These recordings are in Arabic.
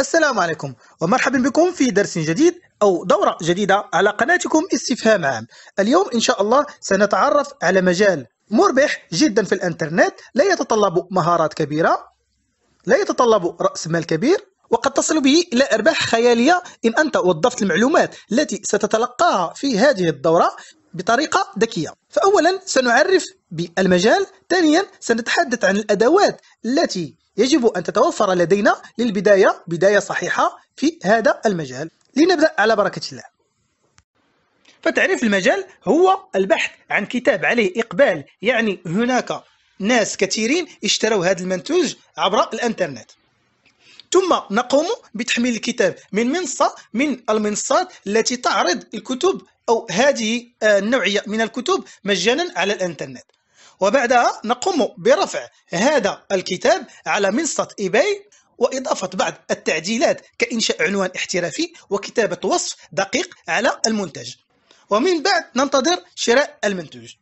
السلام عليكم ومرحبا بكم في درس جديد أو دورة جديدة على قناتكم استفهام عام. اليوم إن شاء الله سنتعرف على مجال مربح جدا في الانترنت، لا يتطلب مهارات كبيرة، لا يتطلب رأس مال كبير، وقد تصل به إلى أرباح خيالية إن أنت وظفت المعلومات التي ستتلقاها في هذه الدورة بطريقة ذكية. فأولا سنعرف بالمجال، ثانيا سنتحدث عن الأدوات التي يجب أن تتوفر لدينا للبداية بداية صحيحة في هذا المجال. لنبدأ على بركة الله. فتعريف المجال هو البحث عن كتاب عليه إقبال، يعني هناك ناس كثيرين اشتروا هذا المنتوج عبر الانترنت، ثم نقوم بتحميل الكتاب من منصة من المنصات التي تعرض الكتب أو هذه النوعية من الكتب مجانا على الانترنت، وبعدها نقوم برفع هذا الكتاب على منصة eBay وإضافة بعض التعديلات كإنشاء عنوان احترافي وكتابة وصف دقيق على المنتج، ومن بعد ننتظر شراء المنتوج.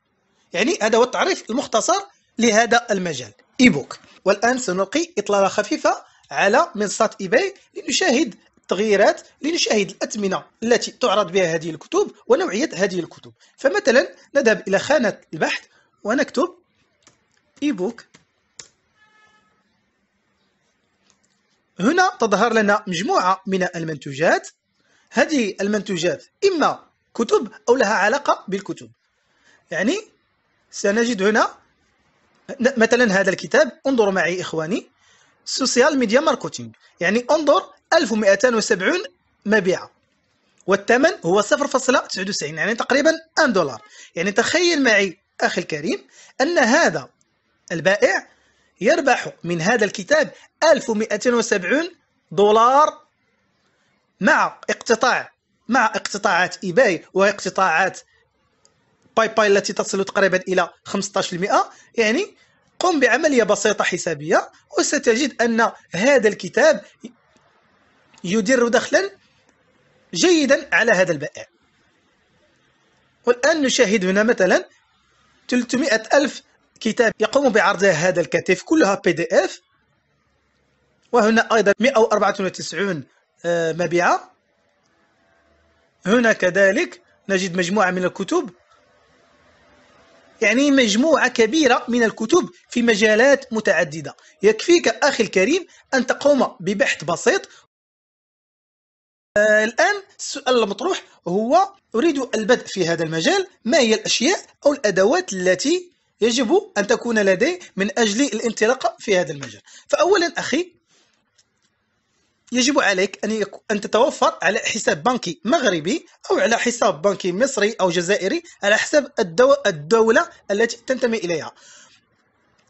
يعني هذا هو التعريف المختصر لهذا المجال إيبوك. والآن سنلقي إطلالة خفيفة على منصة eBay لنشاهد التغييرات، لنشاهد الأثمنة التي تعرض بها هذه الكتب ونوعية هذه الكتب. فمثلا نذهب إلى خانة البحث ونكتب إيبوك. هنا تظهر لنا مجموعة من المنتوجات، هذه المنتوجات إما كتب أو لها علاقة بالكتب. يعني سنجد هنا مثلا هذا الكتاب، انظروا معي إخواني، سوشيال ميديا ماركتينغ، يعني انظر 1270 مبيعة والثمن هو 0.99، يعني تقريبا $1. يعني تخيل معي أخي الكريم أن هذا البائع يربح من هذا الكتاب $1270 مع اقتطاعات eBay واقتطاعات باي التي تصل تقريبا إلى 15%. يعني قم بعملية بسيطة حسابية وستجد أن هذا الكتاب يدر دخلا جيدا على هذا البائع. والآن نشاهد هنا مثلا 300,000 كتاب يقوم بعرض هذا الكتف، كلها PDF، وهنا أيضا 194 مبيعة. هنا كذلك نجد مجموعة من الكتب، يعني مجموعة كبيرة من الكتب في مجالات متعددة. يكفيك أخي الكريم أن تقوم ببحث بسيط. الآن السؤال المطروح هو أريد البدء في هذا المجال، ما هي الأشياء أو الأدوات التي يجب أن تكون لدي من أجل الانطلاق في هذا المجال؟ فأولا أخي يجب عليك أن تتوفر على حساب بنكي مغربي أو على حساب بنكي مصري أو جزائري على حسب الدولة التي تنتمي إليها،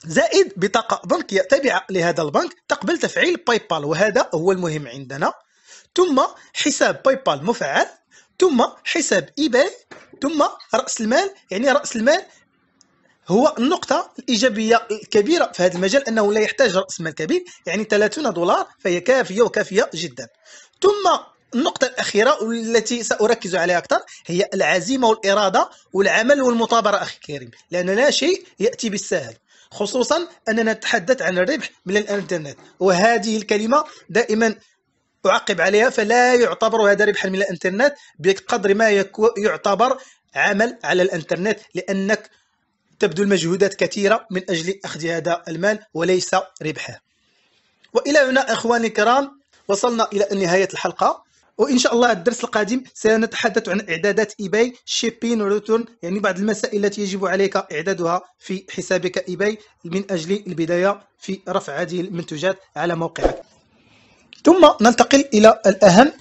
زائد بطاقة بنكية تابعة لهذا البنك تقبل تفعيل باي بال، وهذا هو المهم عندنا، ثم حساب باي بال مفعل، ثم حساب eBay، ثم رأس المال. يعني رأس المال هو النقطة الإيجابية الكبيرة في هذا المجال، أنه لا يحتاج رأس مال كبير، يعني $30 فهي كافية وكافية جدا. ثم النقطة الأخيرة والتي سأركز عليها أكثر هي العزيمة والإرادة والعمل والمثابرة أخي الكريم، لأن لا شيء يأتي بالسهل، خصوصا أننا نتحدث عن الربح من الإنترنت، وهذه الكلمة دائما أعقب عليها، فلا يعتبر هذا ربحا من الإنترنت بقدر ما يعتبر عمل على الإنترنت، لأنك تبذل مجهودات كثيرة من أجل أخذ هذا المال وليس ربحه. وإلى هنا إخواني الكرام وصلنا إلى نهاية الحلقة، وإن شاء الله الدرس القادم سنتحدث عن إعدادات eBay شيبين وريتون، يعني بعض المسائل التي يجب عليك إعدادها في حسابك eBay من أجل البداية في رفع هذه المنتوجات على موقعك. ثم ننتقل إلى الأهم،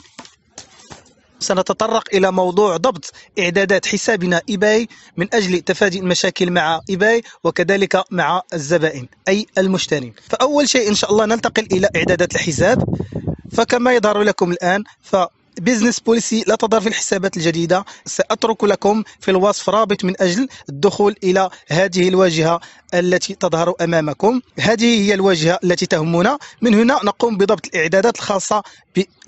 سنتطرق إلى موضوع ضبط إعدادات حسابنا eBay من أجل تفادي المشاكل مع eBay وكذلك مع الزبائن أي المشترين. فأول شيء إن شاء الله ننتقل إلى إعدادات الحساب. فكما يظهر لكم الآن فبيزنس بوليسي لا تظهر في الحسابات الجديدة، سأترك لكم في الوصف رابط من أجل الدخول إلى هذه الواجهة التي تظهر أمامكم. هذه هي الواجهة التي تهمنا، من هنا نقوم بضبط الإعدادات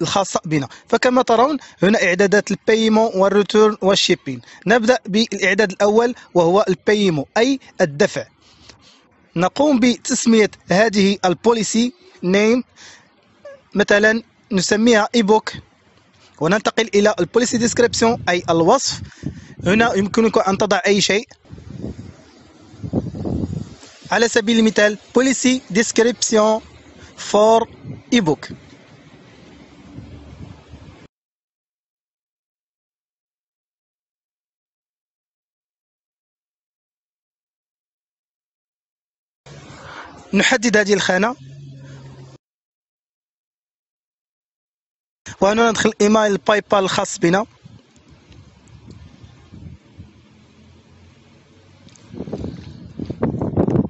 الخاصة بنا. فكما ترون هنا إعدادات البايمون والريتورن والشيبين. نبدأ بالإعداد الأول وهو البايمون أي الدفع. نقوم بتسمية هذه البوليسي نيم مثلا نسميها إيبوك وننتقل إلى البوليسي ديسكريبشن أي الوصف. هنا يمكنك أن تضع أي شيء، على سبيل المثال بوليسي ديسكريبشن فور إيبوك. نحدد هذه الخانة وهنا ندخل ايميل باي بال الخاص بنا.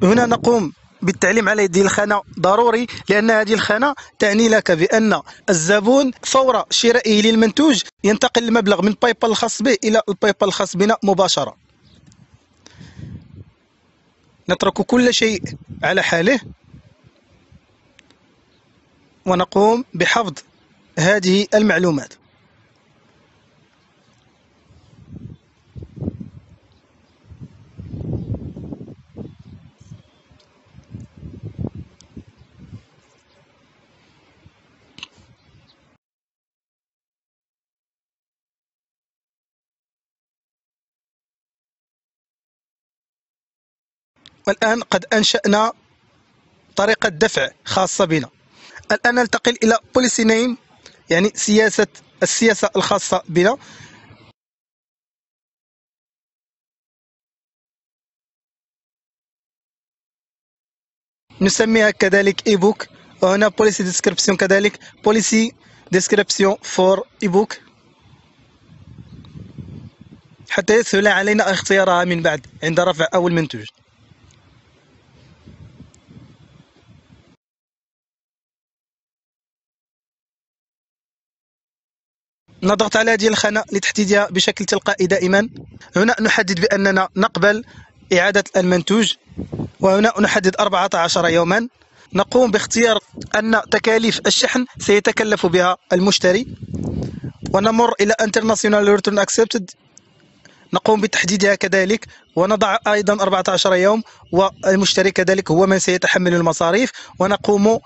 هنا نقوم بالتعليم على هذه الخانة ضروري، لأن هذه الخانة تعني لك بأن الزبون فور شرائه للمنتوج ينتقل المبلغ من باي بال الخاص به إلى الباي بال الخاص بنا مباشرة. نترك كل شيء على حاله ونقوم بحفظ هذه المعلومات. والآن قد أنشأنا طريقة دفع خاصة بنا. الآن ننتقل إلى policy name يعني السياسة الخاصة بنا. نسميها كذلك إيبوك، وهنا policy description كذلك policy description for إيبوك حتى يسهل علينا اختيارها من بعد عند رفع أول منتوج. نضغط على هذه الخانة لتحديدها بشكل تلقائي دائما. هنا نحدد بأننا نقبل إعادة المنتوج، وهنا نحدد 14 يوما. نقوم باختيار أن تكاليف الشحن سيتكلف بها المشتري، ونمر إلى International Return Accepted نقوم بتحديدها كذلك، ونضع أيضا 14 يوم، والمشتري كذلك هو من سيتحمل المصاريف، ونقوم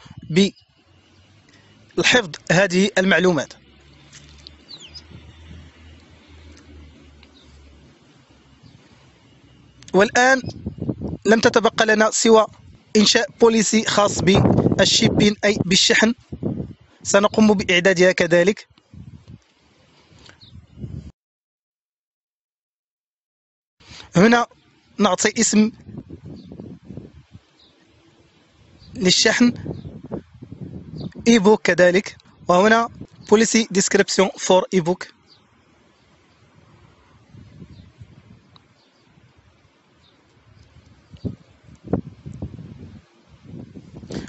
بحفظ هذه المعلومات. والآن لم تتبقى لنا سوى إنشاء بوليسي خاص بالشيبين أي بالشحن، سنقوم بإعدادها كذلك. هنا نعطي اسم للشحن إيبوك كذلك، وهنا بوليسي ديسكريبشن فور إيبوك.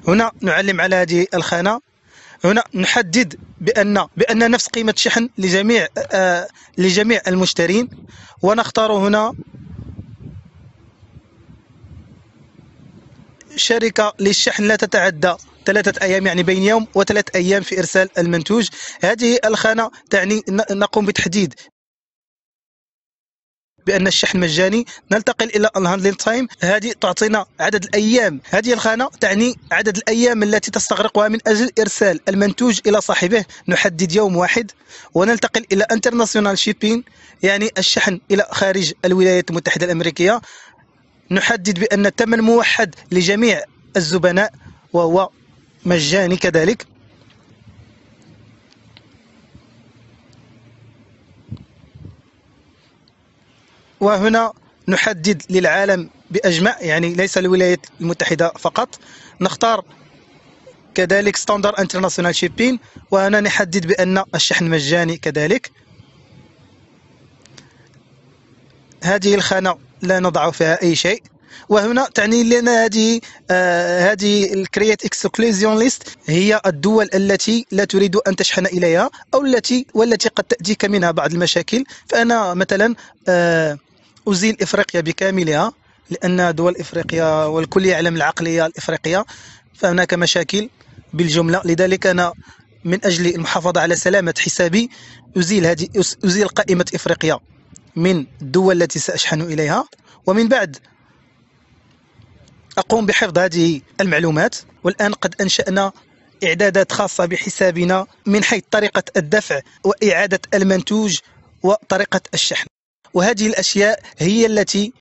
هنا نعلم على هذه الخانة. هنا نحدد بأن نفس قيمة شحن لجميع المشترين، ونختار هنا شركة للشحن لا تتعدى 3 أيام يعني بين يوم و3 أيام في إرسال المنتوج. هذه الخانة تعني نقوم بتحديد بأن الشحن مجاني. ننتقل إلى الهاندلين تايم، هذه تعطينا عدد الأيام. هذه الخانة تعني عدد الأيام التي تستغرقها من أجل إرسال المنتوج إلى صاحبه، نحدد يوم واحد. وننتقل إلى انترناسيونال شيبين يعني الشحن إلى خارج الولايات المتحدة الأمريكية، نحدد بأن الثمن موحد لجميع الزبناء وهو مجاني كذلك. وهنا نحدد للعالم بأجمع يعني ليس الولايات المتحدة فقط، نختار كذلك ستاندر انترناسيونال شيبين، وهنا نحدد بأن الشحن مجاني كذلك. هذه الخانة لا نضع فيها أي شيء. وهنا تعني لنا هذه الكرييت اكسكلوزيون ليست هي الدول التي لا تريد ان تشحن اليها او والتي قد تاتيك منها بعض المشاكل. فانا مثلا ازيل افريقيا بكاملها، لان دول افريقيا والكل يعلم العقليه الافريقيه، فهناك مشاكل بالجمله. لذلك انا من اجل المحافظه على سلامه حسابي ازيل قائمه افريقيا من الدول التي ساشحن اليها، ومن بعد أقوم بحفظ هذه المعلومات. والآن قد أنشأنا إعدادات خاصة بحسابنا من حيث طريقة الدفع وإعادة المنتوج وطريقة الشحن. وهذه الأشياء هي التي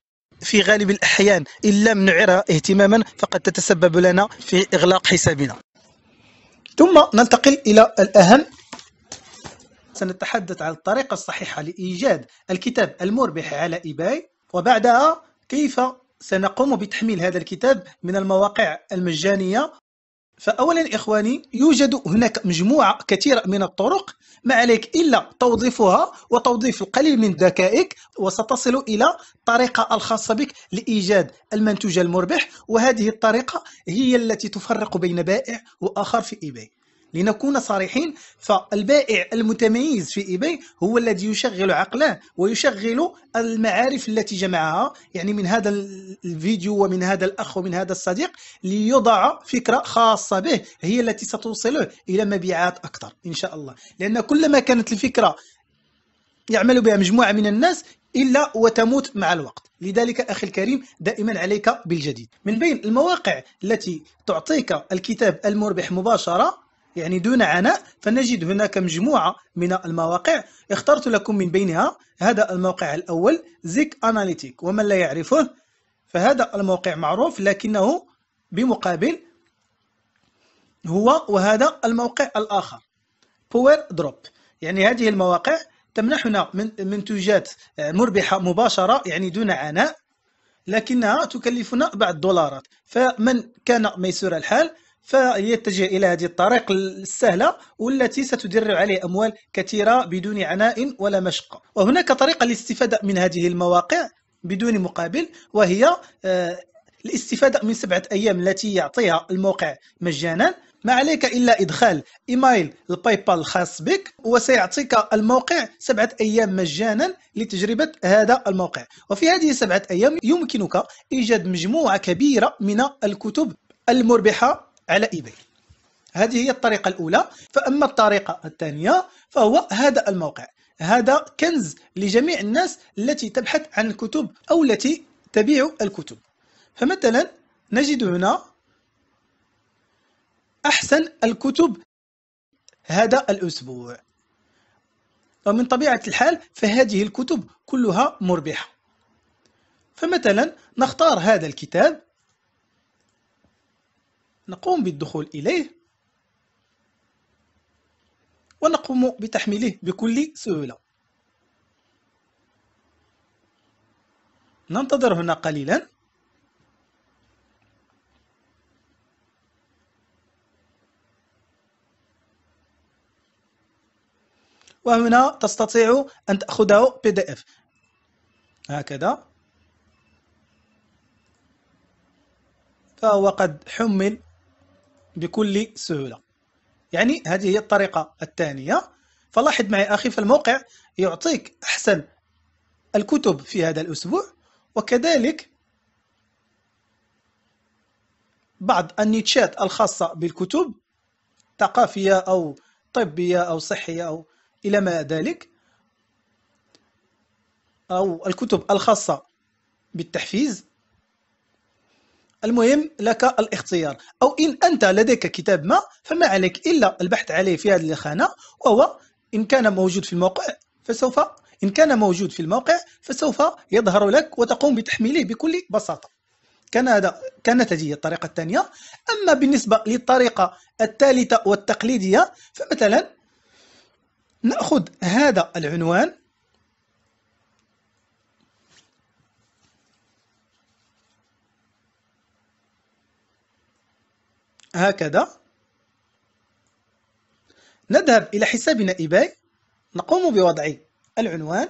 في غالب الأحيان إن لم نعرها اهتماما فقد تتسبب لنا في إغلاق حسابنا. ثم ننتقل إلى الأهم، سنتحدث عن الطريقة الصحيحة لإيجاد الكتاب المربح على إيباي، وبعدها كيف سنقوم بتحميل هذا الكتاب من المواقع المجانية. فأولا إخواني، يوجد هناك مجموعة كثيرة من الطرق، ما عليك إلا توظيفها وتوظيف القليل من ذكائك وستصل إلى الطريقة الخاصة بك لإيجاد المنتوج المربح. وهذه الطريقة هي التي تفرق بين بائع وآخر في إيباي. لنكون صريحين، فالبائع المتميز في إيباي هو الذي يشغل عقله ويشغل المعارف التي جمعها، يعني من هذا الفيديو ومن هذا الأخ ومن هذا الصديق، ليضع فكرة خاصة به هي التي ستوصله إلى مبيعات أكثر إن شاء الله. لأن كلما كانت الفكرة يعمل بها مجموعة من الناس إلا وتموت مع الوقت. لذلك أخي الكريم، دائما عليك بالجديد. من بين المواقع التي تعطيك الكتاب المربح مباشرة يعني دون عناء، فنجد هناك مجموعة من المواقع، اخترت لكم من بينها هذا الموقع الأول zikanalytics، ومن لا يعرفه فهذا الموقع معروف لكنه بمقابل هو، وهذا الموقع الآخر powerdrop. يعني هذه المواقع تمنحنا من منتوجات مربحة مباشرة يعني دون عناء، لكنها تكلفنا بعض الدولارات. فمن كان ميسور الحال فيتجه إلى هذه الطريقة السهلة والتي ستدر عليه أموال كثيرة بدون عناء ولا مشقة. وهناك طريقة للاستفادة من هذه المواقع بدون مقابل، وهي الاستفادة من 7 أيام التي يعطيها الموقع مجانا. ما عليك إلا إدخال إيميل الباي بال الخاص بك، وسيعطيك الموقع 7 أيام مجانا لتجربة هذا الموقع. وفي هذه 7 أيام يمكنك إيجاد مجموعة كبيرة من الكتب المربحة على إيباي. هذه هي الطريقة الأولى. فأما الطريقة الثانية فهو هذا الموقع، هذا كنز لجميع الناس التي تبحث عن الكتب أو التي تبيع الكتب. فمثلا نجد هنا أحسن الكتب هذا الأسبوع، ومن طبيعة الحال فهذه الكتب كلها مربحة. فمثلا نختار هذا الكتاب، نقوم بالدخول إليه ونقوم بتحميله بكل سهولة. ننتظر هنا قليلا. وهنا تستطيع أن تأخذه PDF هكذا، فهو قد حمل بكل سهولة. يعني هذه هي الطريقة الثانية. فلاحظ معي أخي، فالموقع يعطيك أحسن الكتب في هذا الأسبوع، وكذلك بعض النيتشات الخاصة بالكتب، ثقافية أو طبية أو صحية أو إلى ما ذلك، أو الكتب الخاصة بالتحفيز. المهم لك الاختيار، أو إن أنت لديك كتاب ما فما عليك إلا البحث عليه في هذه الخانة، وهو إن كان موجود في الموقع فسوف يظهر لك وتقوم بتحميله بكل بساطة. كانت هذه الطريقة الثانية. أما بالنسبة للطريقة الثالثة والتقليدية، فمثلا نأخذ هذا العنوان هكذا، نذهب إلى حسابنا إيباي، نقوم بوضع العنوان،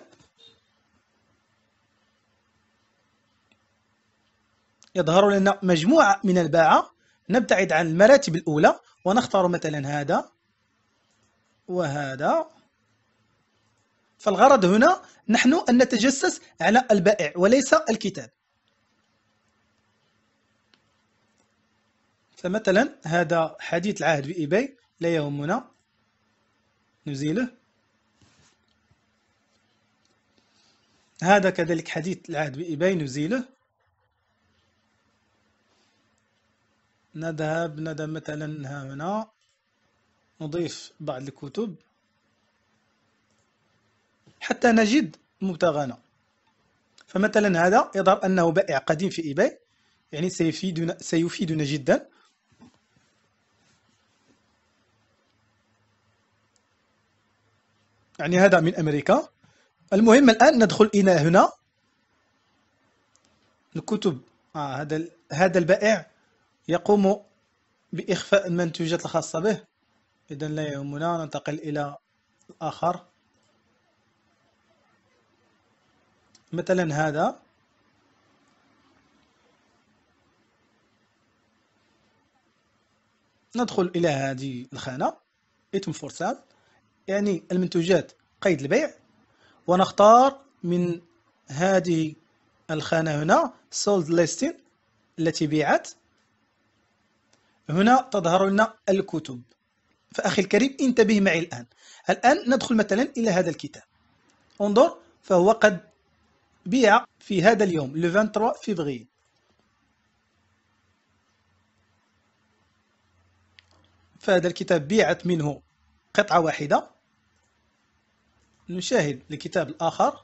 يظهر لنا مجموعة من الباعة، نبتعد عن المراتب الأولى ونختار مثلا هذا وهذا. فالغرض هنا نحن أن نتجسس على البائع وليس الكتاب. فمثلا هذا حديث العهد بإيباي لا يهمنا، نزيله. هذا كذلك حديث العهد بإيباي، نزيله. نذهب مثلا هنا نضيف بعض الكتب حتى نجد مبتغانا. فمثلا هذا يظهر أنه بائع قديم في إيباي، يعني سيفيدنا جدا. يعني هذا من أمريكا. المهم الآن ندخل إلى هنا الكتب. هذا البائع يقوم بإخفاء المنتوجات الخاصة به، إذا لا يهمنا. ننتقل إلى الآخر، مثلا هذا ندخل إلى هذه الخانة إتم فورسال، يعني المنتوجات قيد البيع، ونختار من هذه الخانة هنا sold listing التي بيعت. هنا تظهر لنا الكتب. فأخي الكريم انتبه معي الآن. الآن ندخل مثلا إلى هذا الكتاب، انظر، فهو قد بيع في هذا اليوم 23 فبراير. فهذا الكتاب بيعت منه قطعة واحدة. نشاهد الكتاب الآخر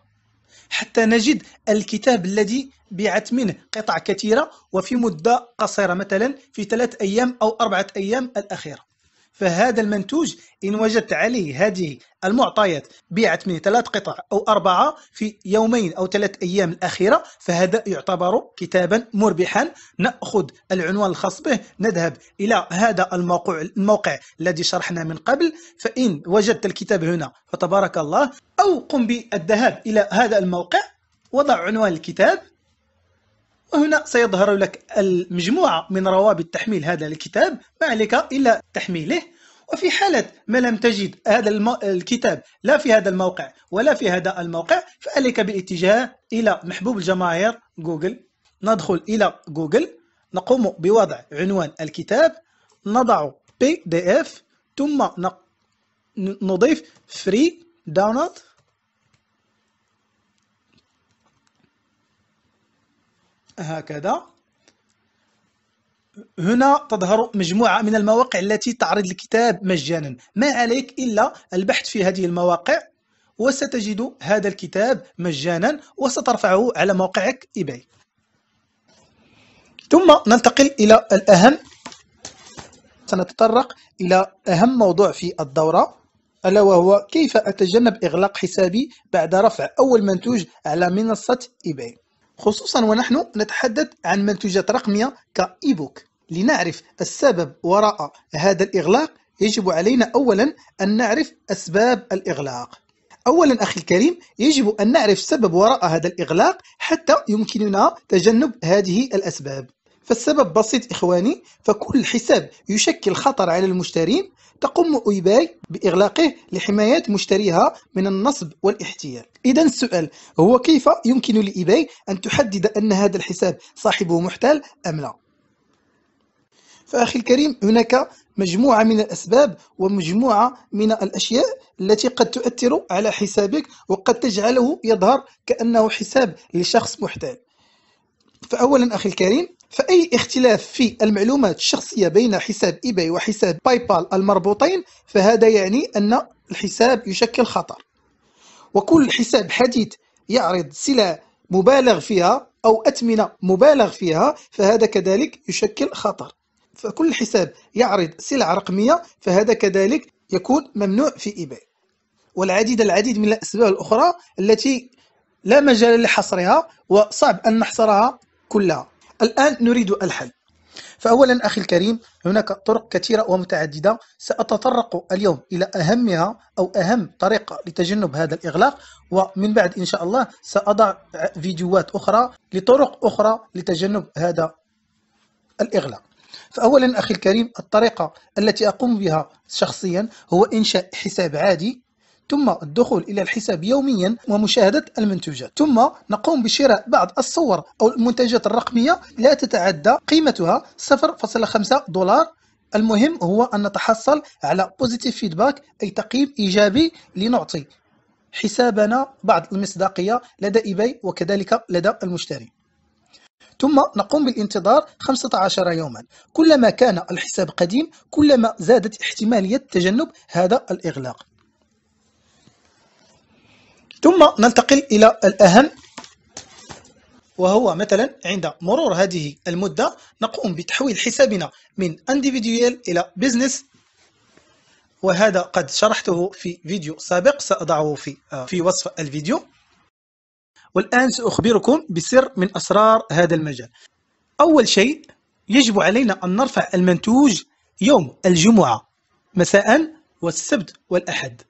حتى نجد الكتاب الذي بيعت منه قطع كثيرة وفي مدة قصيرة، مثلا في 3 أيام أو 4 أيام الأخيرة. فهذا المنتوج إن وجدت عليه هذه المعطيات بيعت منه 3 قطع أو 4 في يومين أو 3 أيام الأخيرة، فهذا يعتبر كتابا مربحا. نأخذ العنوان الخاص به، نذهب إلى هذا الموقع الذي شرحنا من قبل. فإن وجدت الكتاب هنا فتبارك الله، أو قم بالذهاب إلى هذا الموقع، وضع عنوان الكتاب، وهنا سيظهر لك المجموعة من روابط تحميل هذا الكتاب. ما عليك إلا تحميله. وفي حالة ما لم تجد هذا الكتاب لا في هذا الموقع ولا في هذا الموقع، فعليك بالاتجاه إلى محبوب الجماهير جوجل. ندخل إلى جوجل، نقوم بوضع عنوان الكتاب، نضع pdf، ثم نضيف free download. هكذا هنا تظهر مجموعة من المواقع التي تعرض الكتاب مجانا. ما عليك إلا البحث في هذه المواقع، وستجد هذا الكتاب مجانا وسترفعه على موقعك إيباي. ثم ننتقل إلى الأهم. سنتطرق إلى أهم موضوع في الدورة، ألا وهو كيف أتجنب إغلاق حسابي بعد رفع أول منتوج على منصة إيباي، خصوصا ونحن نتحدث عن منتوجات رقمية كإيبوك. لنعرف السبب وراء هذا الإغلاق يجب علينا أولا أن نعرف أسباب الإغلاق. أولا أخي الكريم يجب أن نعرف السبب وراء هذا الإغلاق حتى يمكننا تجنب هذه الأسباب. فالسبب بسيط إخواني، فكل حساب يشكل خطر على المشترين تقوم إيباي بإغلاقه لحماية مشتريها من النصب والاحتيال. إذا السؤال هو كيف يمكن لإيباي أن تحدد أن هذا الحساب صاحبه محتال أم لا؟ فأخي الكريم هناك مجموعة من الأسباب ومجموعة من الأشياء التي قد تؤثر على حسابك وقد تجعله يظهر كأنه حساب لشخص محتال. فأولا أخي الكريم، فأي اختلاف في المعلومات الشخصية بين حساب إيباي وحساب باي بال المربوطين، فهذا يعني أن الحساب يشكل خطر. وكل حساب حديث يعرض سلع مبالغ فيها أو أثمنة مبالغ فيها، فهذا كذلك يشكل خطر. فكل حساب يعرض سلع رقمية، فهذا كذلك يكون ممنوع في إيباي. والعديد من الأسباب الأخرى التي لا مجال لحصرها وصعب أن نحصرها كلها. الآن نريد الحل. فأولا أخي الكريم هناك طرق كثيرة ومتعددة، سأتطرق اليوم إلى أهمها أو أهم طريقة لتجنب هذا الإغلاق، ومن بعد إن شاء الله سأضع فيديوهات أخرى لطرق أخرى لتجنب هذا الإغلاق. فأولا أخي الكريم الطريقة التي أقوم بها شخصيا هو إنشاء حساب عادي، ثم الدخول إلى الحساب يوميا ومشاهدة المنتوجات، ثم نقوم بشراء بعض الصور أو المنتجات الرقمية لا تتعدى قيمتها 0.5 $. المهم هو أن نتحصل على بوزيتيف فيدباك، أي تقييم إيجابي، لنعطي حسابنا بعض المصداقية لدى إيباي وكذلك لدى المشتري. ثم نقوم بالانتظار 15 يوما. كلما كان الحساب قديم كلما زادت احتمالية تجنب هذا الإغلاق. ثم ننتقل إلى الأهم، وهو مثلا عند مرور هذه المدة نقوم بتحويل حسابنا من individual إلى business، وهذا قد شرحته في فيديو سابق سأضعه في وصف الفيديو. والآن سأخبركم بسر من أسرار هذا المجال. أول شيء يجب علينا أن نرفع المنتوج يوم الجمعة مساء والسبت والأحد.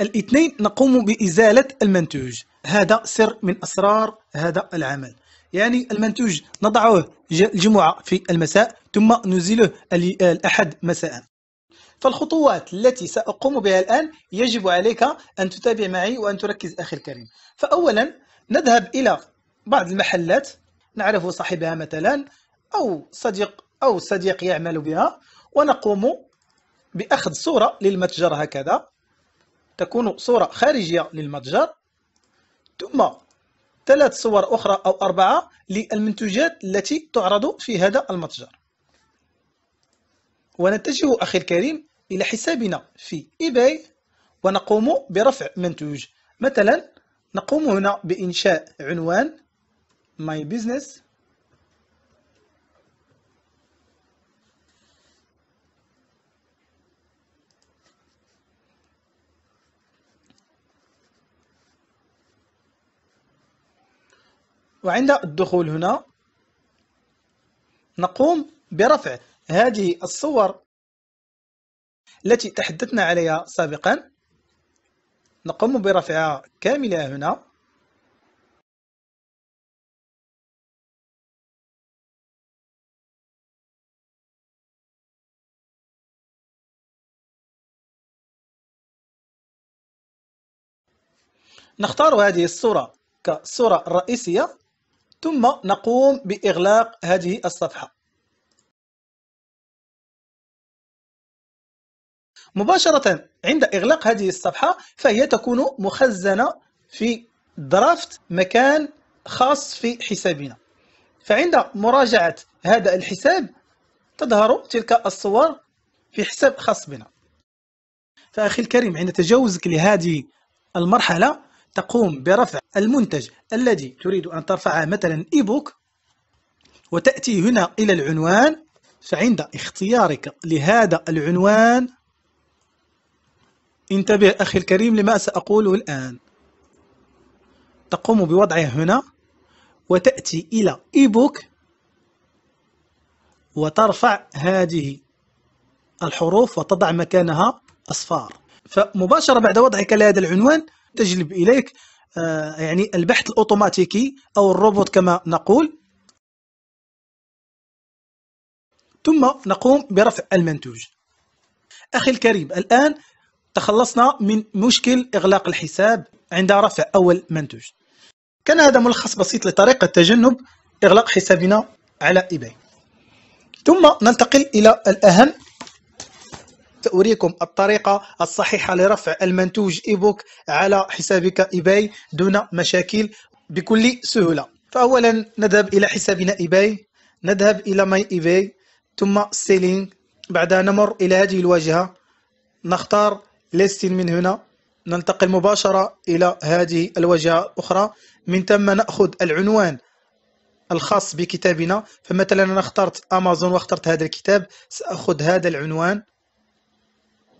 الاثنين نقوم بإزالة المنتوج. هذا سر من أسرار هذا العمل، يعني المنتوج نضعه الجمعة في المساء ثم نزيله الأحد مساء. فالخطوات التي سأقوم بها الآن يجب عليك أن تتابع معي وأن تركز أخي الكريم. فأولا نذهب إلى بعض المحلات نعرف صاحبها مثلا أو صديق يعمل بها، ونقوم بأخذ صورة للمتجر هكذا، تكون صورة خارجية للمتجر، ثم 3 صور أخرى أو 4 للمنتوجات التي تعرض في هذا المتجر. ونتجه أخي الكريم إلى حسابنا في eBay ونقوم برفع منتوج. مثلا نقوم هنا بإنشاء عنوان My Business، وعند الدخول هنا نقوم برفع هذه الصور التي تحدثنا عليها سابقا، نقوم برفعها كاملة هنا. نختار هذه الصورة كالصورة الرئيسية، ثم نقوم بإغلاق هذه الصفحة مباشرة. عند إغلاق هذه الصفحة فهي تكون مخزنة في درافت مكان خاص في حسابنا، فعند مراجعة هذا الحساب تظهر تلك الصور في حساب خاص بنا. فأخي الكريم عند تجاوزك لهذه المرحلة تقوم برفع المنتج الذي تريد أن ترفعه، مثلا إيبوك، وتأتي هنا إلى العنوان. فعند اختيارك لهذا العنوان انتبه أخي الكريم لما سأقوله الآن، تقوم بوضعه هنا وتأتي إلى إيبوك وترفع هذه الحروف وتضع مكانها أصفار. فمباشرة بعد وضعك لهذا العنوان تجلب إليك يعني البحث الأوتوماتيكي أو الروبوت كما نقول، ثم نقوم برفع المنتوج. أخي الكريم الآن تخلصنا من مشكل إغلاق الحساب عند رفع أول منتوج. كان هذا ملخص بسيط لطريقة تجنب إغلاق حسابنا على إيباي. ثم ننتقل إلى الأهم، سأريكم الطريقة الصحيحة لرفع المنتوج إيبوك على حسابك إيباي دون مشاكل بكل سهولة. فأولا نذهب إلى حسابنا إيباي، نذهب إلى ماي إيباي ثم سيلينج، بعدها نمر إلى هذه الواجهة، نختار ليست من هنا، ننتقل مباشرة إلى هذه الواجهة الأخرى، من ثم نأخذ العنوان الخاص بكتابنا. فمثلا أنا اخترت أمازون واخترت هذا الكتاب، سأخذ هذا العنوان،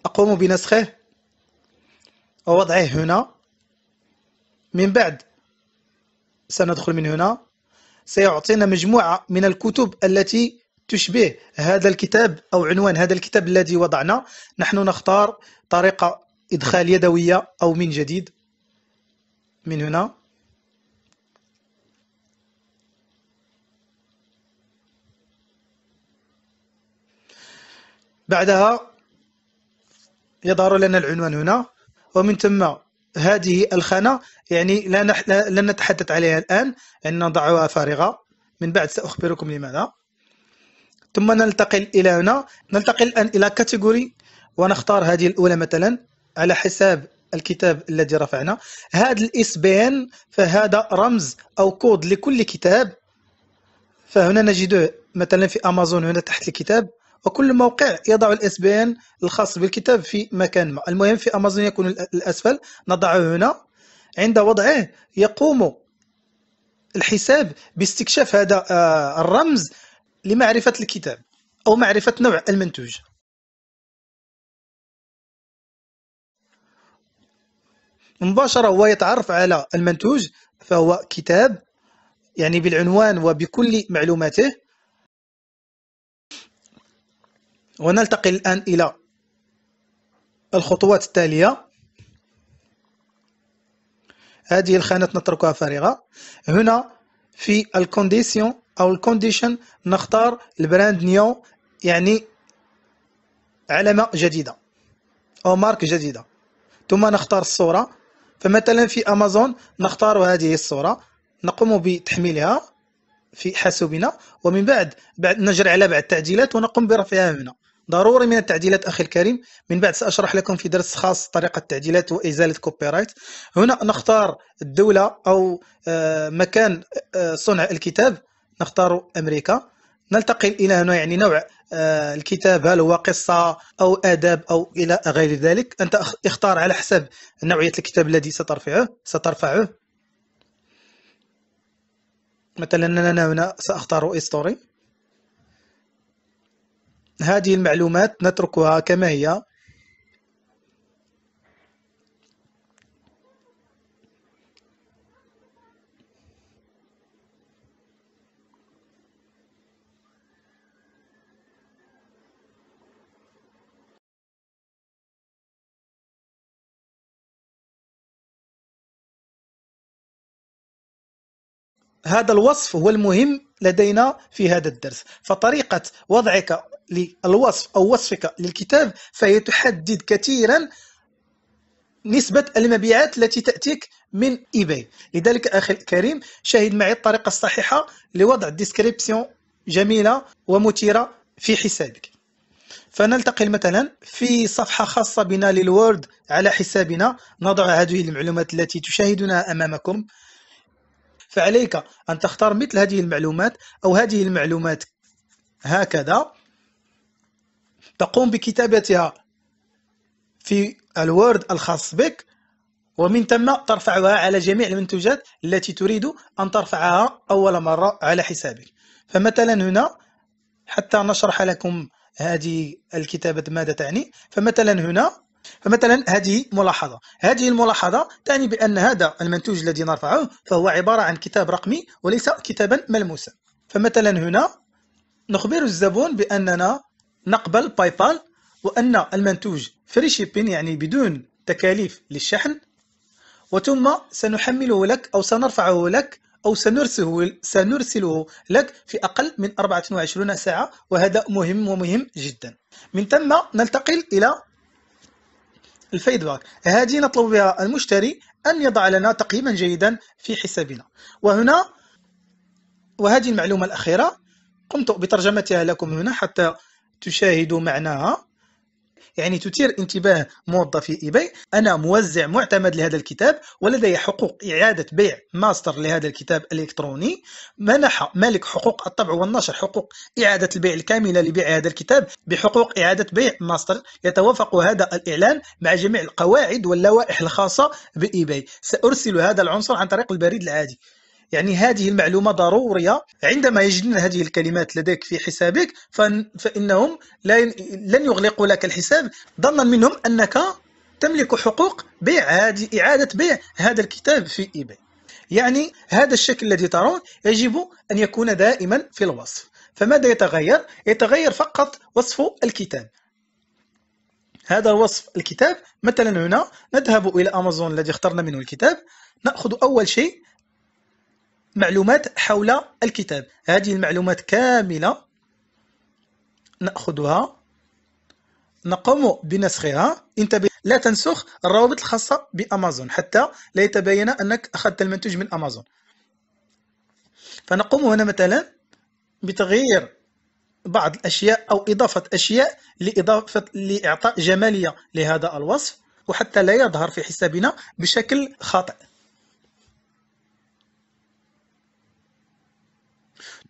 أقوم بنسخه ووضعه هنا، من بعد سندخل من هنا، سيعطينا مجموعة من الكتب التي تشبه هذا الكتاب أو عنوان هذا الكتاب الذي وضعنا. نحن نختار طريقة إدخال يدوية أو من جديد من هنا، بعدها يظهر لنا العنوان هنا، ومن ثم هذه الخانة يعني لن نتحدث عليها الآن، يعني نضعها فارغة، من بعد سأخبركم لماذا. ثم ننتقل إلى هنا، ننتقل الآن إلى كاتيجوري ونختار هذه الأولى مثلا على حساب الكتاب الذي رفعنا. هذا الإسبان فهذا رمز أو كود لكل كتاب، فهنا نجده مثلا في أمازون هنا تحت الكتاب، وكل موقع يضع الSBN الخاص بالكتاب في مكان ما. المهم في أمازون يكون الأسفل، نضعه هنا. عند وضعه يقوم الحساب باستكشاف هذا الرمز لمعرفة الكتاب أو معرفة نوع المنتوج. مباشرة هو يتعرف على المنتوج، فهو كتاب يعني بالعنوان وبكل معلوماته. ونلتقي الآن إلى الخطوات التالية. هذه الخانة نتركها فارغة. هنا في الكونديشن أو الكونديشن نختار البراند نيو، يعني علامة جديدة أو مارك جديدة. ثم نختار الصورة، فمثلا في أمازون نختار هذه الصورة، نقوم بتحميلها في حاسوبنا، ومن بعد نجري على بعض التعديلات ونقوم برفعها هنا. ضروري من التعديلات أخي الكريم، من بعد سأشرح لكم في درس خاص طريقة تعديلات وإزالة كوبيرايت. هنا نختار الدولة أو مكان صنع الكتاب، نختار أمريكا. نلتقي إلى هنا يعني نوع الكتاب، هل هو قصة أو آداب أو إلى غير ذلك. أنت اختار على حسب نوعية الكتاب الذي سترفعه. مثلا أنا هنا سأختار إستوري. هذه المعلومات نتركها كما هي. هذا الوصف هو المهم لدينا في هذا الدرس، فطريقة وضعك للوصف أو وصفك للكتاب فهي تحدد كثيرا نسبة المبيعات التي تأتيك من eBay. لذلك أخي الكريم شاهد معي الطريقة الصحيحة لوضع ديسكريبسيون جميلة ومثيرة في حسابك. فنلتقي مثلا في صفحة خاصة بنا للوورد على حسابنا، نضع هذه المعلومات التي تشاهدونها أمامكم. فعليك أن تختار مثل هذه المعلومات أو هذه المعلومات هكذا، تقوم بكتابتها في الوورد الخاص بك، ومن ثم ترفعها على جميع المنتوجات التي تريد أن ترفعها أول مرة على حسابك. فمثلا هنا حتى نشرح لكم هذه الكتابة ماذا تعني. فمثلا هذه ملاحظة، هذه الملاحظة تعني بأن هذا المنتوج الذي نرفعه فهو عبارة عن كتاب رقمي وليس كتابا ملموسا. فمثلا هنا نخبر الزبون بأننا نقبل باي بال، وأن المنتوج فري شيبين يعني بدون تكاليف للشحن، وثم سنحمله لك أو سنرفعه لك أو سنرسله لك في أقل من 24 ساعة، وهذا مهم جدا. من ثم ننتقل إلى الفيدباك. هذه نطلب بها المشتري أن يضع لنا تقييما جيدا في حسابنا. وهذه المعلومة الأخيرة قمت بترجمتها لكم هنا حتى تشاهدوا معناها. يعني تثير انتباه موظفي eBay، أنا موزع معتمد لهذا الكتاب ولدي حقوق إعادة بيع ماستر لهذا الكتاب الإلكتروني. منح مالك حقوق الطبع والنشر حقوق إعادة البيع الكاملة لبيع هذا الكتاب بحقوق إعادة بيع ماستر. يتوافق هذا الإعلان مع جميع القواعد واللوائح الخاصة بeBay. سأرسل هذا العنصر عن طريق البريد العادي. يعني هذه المعلومة ضرورية. عندما يجدون هذه الكلمات لديك في حسابك فإنهم لن يغلقوا لك الحساب ظنا منهم أنك تملك حقوق بيع إعادة بيع هذا الكتاب في eBay. يعني هذا الشكل الذي ترون يجب أن يكون دائما في الوصف. فماذا يتغير؟ يتغير فقط وصف الكتاب. هذا وصف الكتاب. مثلا هنا نذهب إلى أمازون الذي اخترنا منه الكتاب، نأخذ أول شيء معلومات حول الكتاب. هذه المعلومات كاملة نأخذها، نقوم بنسخها. انتبه لا تنسخ الروابط الخاصة بأمازون حتى لا يتبين أنك أخذت المنتوج من أمازون. فنقوم هنا مثلا بتغيير بعض الأشياء أو إضافة أشياء لإعطاء جمالية لهذا الوصف، وحتى لا يظهر في حسابنا بشكل خاطئ.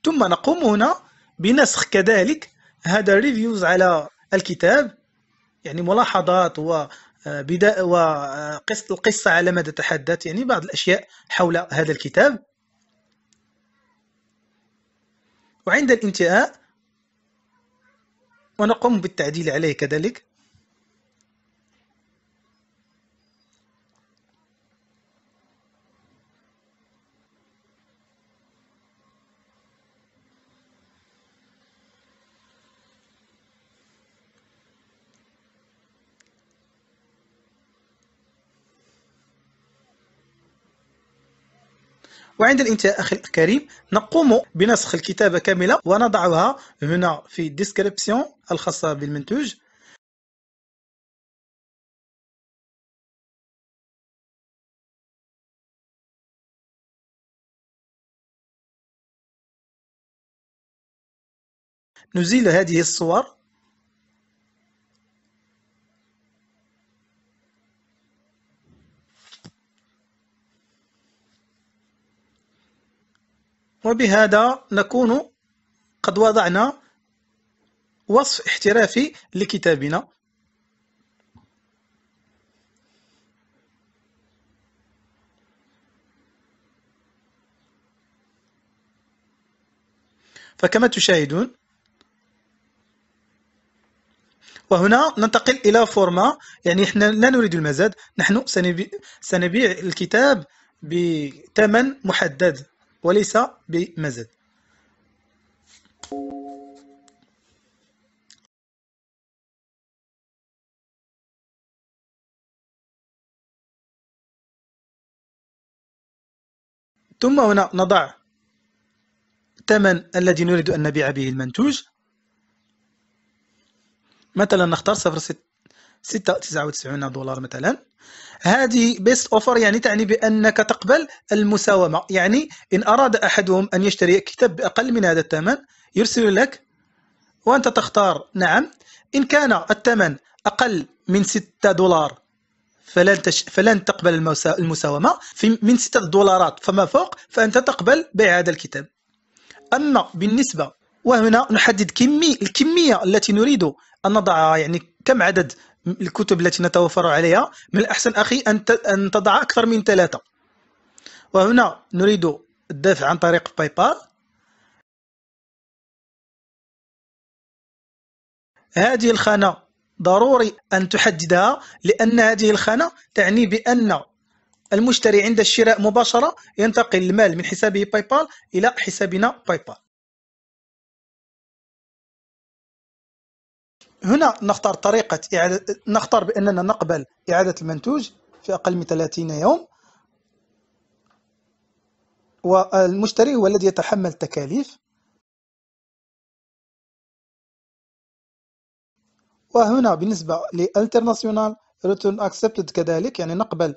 ثم نقوم هنا بنسخ كذلك هذا ريفيوز على الكتاب، يعني ملاحظات وبداء القصة على ما تتحدث، يعني بعض الأشياء حول هذا الكتاب. وعند الانتهاء ونقوم بالتعديل عليه كذلك. وعند الانتهاء أخي الكريم نقوم بنسخ الكتابة كاملة ونضعها هنا في الديسكريبسيون الخاصة بالمنتوج. نزيل هذه الصور وبهذا نكون قد وضعنا وصف احترافي لكتابنا. فكما تشاهدون، وهنا ننتقل إلى فورما، يعني احنا لا نريد المزاد، نحن سنبيع الكتاب بثمن محدد وليس بمزد. ثم هنا نضع الثمن الذي نريد أن نبيع به المنتوج. مثلا نختار 699 دولار مثلا. هذه بيست اوفر يعني تعني بأنك تقبل المساومة، يعني إن أراد أحدهم أن يشتري كتاب بأقل من هذا الثمن يرسل لك وأنت تختار نعم. إن كان الثمن أقل من 6 دولار فلن تقبل المساومة، من 6 دولارات فما فوق فأنت تقبل بيع هذا الكتاب. أما بالنسبة، وهنا نحدد الكمية التي نريد أن نضعها، يعني كم عدد الكتب التي نتوفر عليها. من الأحسن أخي أن تضع أكثر من 3. وهنا نريد الدفع عن طريق باي بال. هذه الخانة ضروري أن تحددها، لأن هذه الخانة تعني بأن المشتري عند الشراء مباشرة ينتقل المال من حسابه باي بال إلى حسابنا باي بال. هنا نختار طريقة إعادة، نختار بأننا نقبل إعادة المنتوج في أقل من 30 يوم، والمشتري هو الذي يتحمل التكاليف. وهنا بالنسبة للانترناسيونال ريتيرن اكسبتد كذلك، يعني نقبل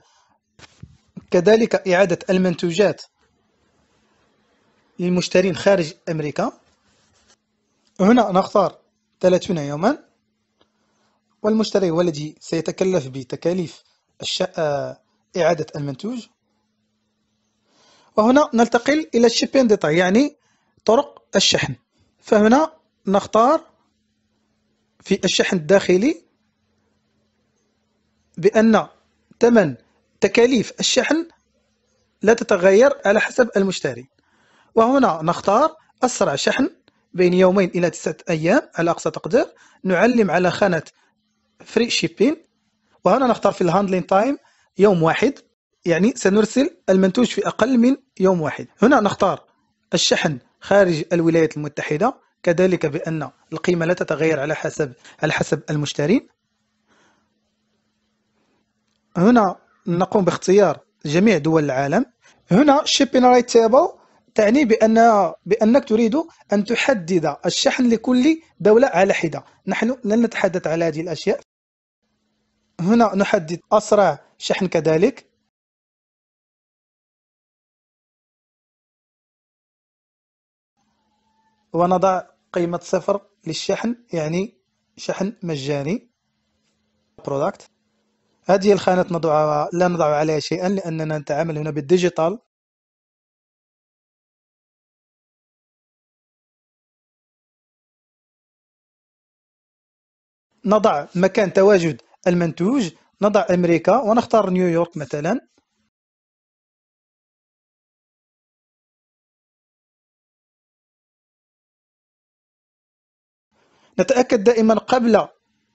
كذلك إعادة المنتوجات للمشترين خارج أمريكا. هنا نختار 30 يوما، والمشتري هو الذي سيتكلف بتكاليف إعادة المنتوج. وهنا ننتقل إلى الشيبين ديتاي، يعني طرق الشحن. فهنا نختار في الشحن الداخلي بأن ثمن تكاليف الشحن لا تتغير على حسب المشتري. وهنا نختار أسرع شحن بين 2 إلى 9 أيام على أقصى تقدير. نعلم على خانة فري شيبين، وهنا نختار في الهاندلين تايم 1 يوم، يعني سنرسل المنتوج في أقل من 1 يوم. هنا نختار الشحن خارج الولايات المتحدة كذلك، بأن القيمة لا تتغير على حسب المشترين. هنا نقوم باختيار جميع دول العالم. هنا شيبين رايت تيبل تعني بأنك تريد أن تحدد الشحن لكل دولة على حدة. نحن لن نتحدث على هذه الأشياء. هنا نحدد أسرع شحن كذلك. ونضع قيمة 0 للشحن، يعني شحن مجاني. برودكت. هذه الخانة لا نضع عليها شيئا لأننا نتعامل هنا بالديجيتال. نضع مكان تواجد المنتوج، نضع أمريكا ونختار نيويورك مثلا. نتأكد دائما قبل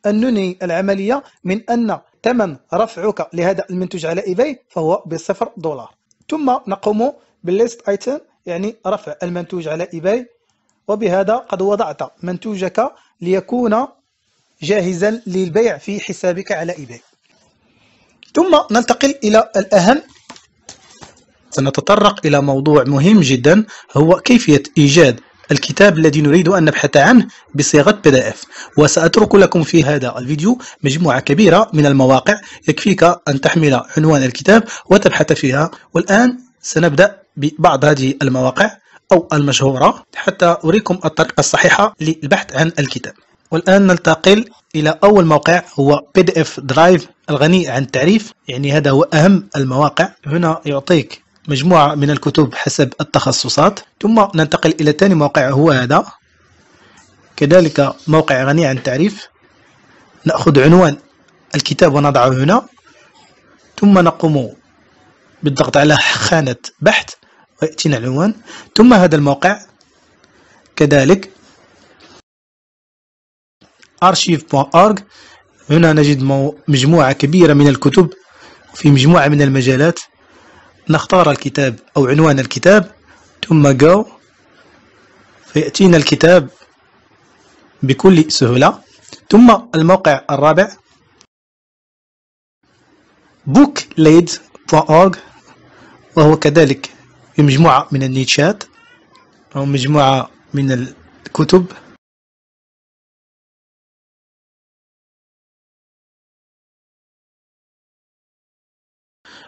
أن ننهي العملية من أن ثمن رفعك لهذا المنتوج على إيباي فهو ب$، ثم نقوم بالليست ايتم يعني رفع المنتوج على إيباي، وبهذا قد وضعت منتوجك ليكون جاهزا للبيع في حسابك على إيباي. ثم ننتقل إلى الأهم، سنتطرق إلى موضوع مهم جدا هو كيفية إيجاد الكتاب الذي نريد أن نبحث عنه بصيغة PDF، وسأترك لكم في هذا الفيديو مجموعة كبيرة من المواقع يكفيك أن تحمل عنوان الكتاب وتبحث فيها. والآن سنبدأ ببعض هذه المواقع أو المشهورة حتى أريكم الطريقة الصحيحة للبحث عن الكتاب. والآن ننتقل إلى أول موقع هو pdfdrive الغني عن التعريف، يعني هذا هو أهم المواقع. هنا يعطيك مجموعة من الكتب حسب التخصصات. ثم ننتقل إلى ثاني موقع هو هذا، كذلك موقع غني عن التعريف. نأخذ عنوان الكتاب ونضعه هنا، ثم نقوم بالضغط على خانة بحث ويأتينا العنوان. ثم هذا الموقع كذلك archive.org، هنا نجد مجموعة كبيرة من الكتب في مجموعة من المجالات. نختار الكتاب أو عنوان الكتاب ثم go، فيأتينا الكتاب بكل سهولة. ثم الموقع الرابع booklid.org، وهو كذلك في مجموعة من النيتشات أو مجموعة من الكتب.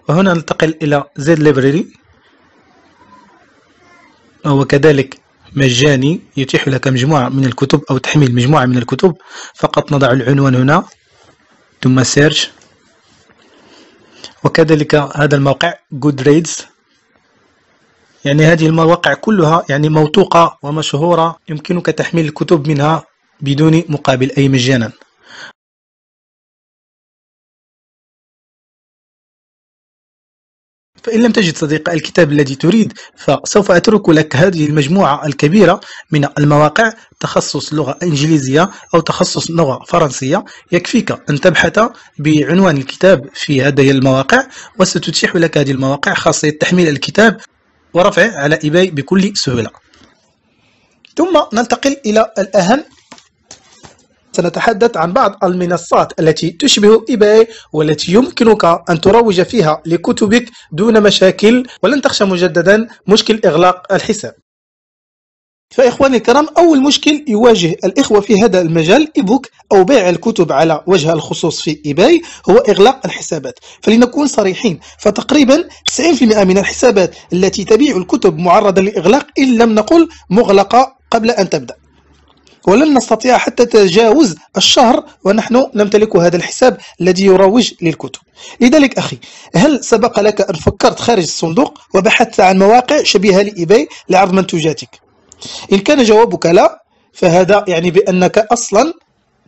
وهنا ننتقل إلى zLibrary، وهو كذلك مجاني، يتيح لك مجموعة من الكتب أو تحميل مجموعة من الكتب، فقط نضع العنوان هنا ثم search. وكذلك هذا الموقع goodreads، يعني هذه المواقع كلها يعني موثوقة ومشهورة، يمكنك تحميل الكتب منها بدون مقابل أي مجانا. فإن لم تجد صديق الكتاب الذي تريد فسوف أترك لك هذه المجموعة الكبيرة من المواقع، تخصص لغة إنجليزية أو تخصص لغة فرنسية، يكفيك أن تبحث بعنوان الكتاب في هذه المواقع، وستتيح لك هذه المواقع خاصية تحميل الكتاب ورفعه على إيباي بكل سهولة. ثم ننتقل إلى الأهم، سنتحدث عن بعض المنصات التي تشبه إيباي والتي يمكنك أن تروج فيها لكتبك دون مشاكل، ولن تخشى مجددا مشكل إغلاق الحساب. فإخواني الكرام، أول مشكل يواجه الإخوة في هذا المجال إيبوك أو بيع الكتب على وجه الخصوص في إيباي هو إغلاق الحسابات. فلنكون صريحين، فتقريبا 90% من الحسابات التي تبيع الكتب معرضة لإغلاق إن لم نقل مغلقة قبل أن تبدأ، ولن نستطيع حتى تجاوز الشهر ونحن نمتلك هذا الحساب الذي يروج للكتب. لذلك أخي، هل سبق لك أن فكرت خارج الصندوق وبحثت عن مواقع شبيهة لإيباي لعرض منتوجاتك؟ إن كان جوابك لا، فهذا يعني بأنك أصلا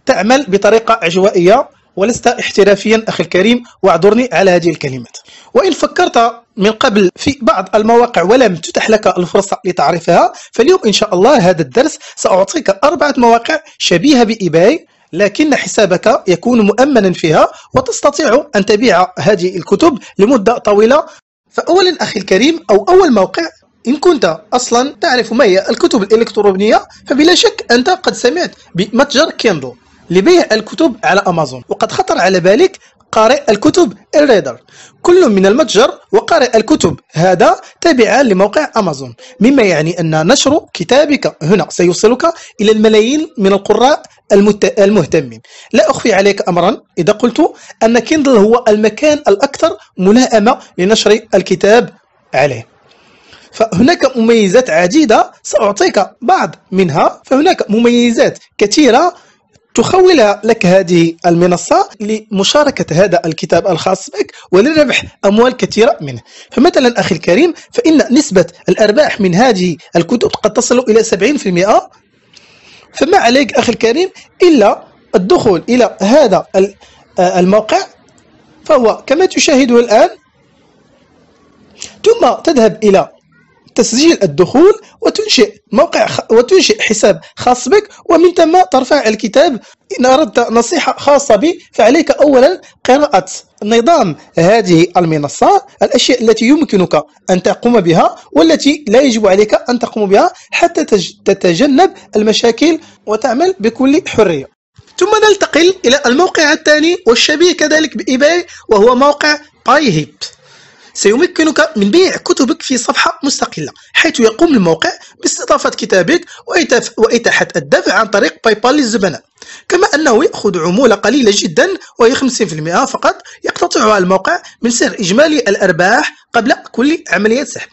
تعمل بطريقة عشوائية ولست احترافيا أخي الكريم، واعذرني على هذه الكلمات. وإن فكرت من قبل في بعض المواقع ولم تتح لك الفرصة لتعرفها، فاليوم إن شاء الله هذا الدرس سأعطيك 4 مواقع شبيهة بإيباي لكن حسابك يكون مؤمنا فيها، وتستطيع أن تبيع هذه الكتب لمدة طويلة. فأولا أخي الكريم، أول موقع، إن كنت أصلا تعرف ما هي الكتب الإلكترونية فبلا شك أنت قد سمعت بمتجر كيندل لبيع الكتب على أمازون، وقد خطر على بالك قارئ الكتب الريدر. كل من المتجر وقارئ الكتب هذا تابعا لموقع أمازون، مما يعني أن نشر كتابك هنا سيوصلك إلى الملايين من القراء المهتمين. لا أخفي عليك أمرا إذا قلت أن كيندل هو المكان الأكثر ملائمة لنشر الكتاب عليه. فهناك مميزات عديدة، سأعطيك بعض منها. فهناك مميزات كثيرة تخول لك هذه المنصة لمشاركة هذا الكتاب الخاص بك ولربح أموال كثيرة منه. فمثلا أخي الكريم، فإن نسبة الأرباح من هذه الكتب قد تصل إلى 70%، فما عليك أخي الكريم إلا الدخول إلى هذا الموقع، فهو كما تشاهدون الآن، ثم تذهب إلى تسجيل الدخول وتنشئ حساب خاص بك، ومن ثم ترفع الكتاب. إن أردت نصيحة خاصة بي، فعليك أولا قراءة نظام هذه المنصة، الأشياء التي يمكنك أن تقوم بها والتي لا يجب عليك أن تقوم بها، حتى تتجنب المشاكل وتعمل بكل حرية. ثم ننتقل إلى الموقع الثاني والشبيه كذلك بإيباي، وهو موقع payhip. سيمكنك من بيع كتبك في صفحة مستقلة، حيث يقوم الموقع باستضافة كتابك وإتاحة الدفع عن طريق باي بال للزبناء، كما أنه يأخذ عمولة قليلة جدا وهي 50% فقط، يقتطعها الموقع من سعر إجمالي الأرباح قبل كل عملية سحب.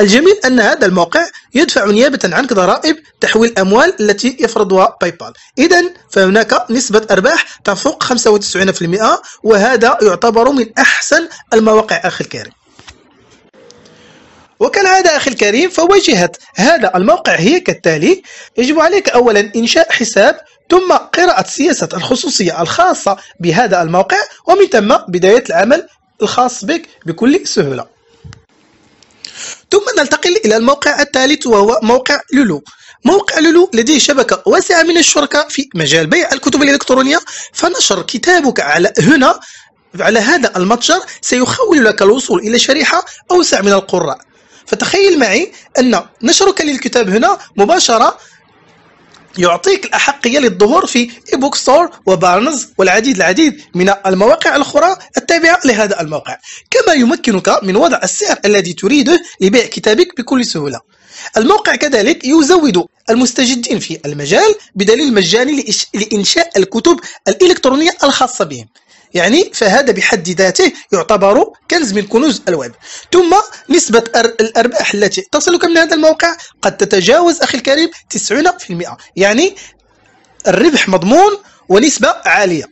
الجميل أن هذا الموقع يدفع نيابة عنك ضرائب تحويل الأموال التي يفرضها باي بال، إذا فهناك نسبة أرباح تفوق 95%، وهذا يعتبر من أحسن المواقع أخي الكريم. وكالعادة أخي الكريم، فواجهة هذا الموقع هي كالتالي: يجب عليك أولا إنشاء حساب، ثم قراءة سياسة الخصوصية الخاصة بهذا الموقع، ومن ثم بداية العمل الخاص بك بكل سهولة. ثم ننتقل إلى الموقع الثالث وهو موقع لولو. موقع لولو لديه شبكة واسعة من الشركاء في مجال بيع الكتب الإلكترونية، فنشر كتابك على هذا المتجر سيخول لك الوصول إلى شريحة أوسع من القراء. فتخيل معي أن نشرك للكتاب هنا مباشرة يعطيك الأحقية للظهور في إيبوك ستور وبارنز والعديد من المواقع الأخرى التابعة لهذا الموقع، كما يمكنك من وضع السعر الذي تريده لبيع كتابك بكل سهولة. الموقع كذلك يزود المستجدين في المجال بدليل مجاني لإنشاء الكتب الإلكترونية الخاصة بهم، يعني فهذا بحد ذاته يعتبر كنز من كنوز الويب. ثم نسبة الأرباح التي تصلك من هذا الموقع قد تتجاوز أخي الكريم 90%، يعني الربح مضمون ونسبة عالية.